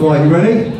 Right, you ready?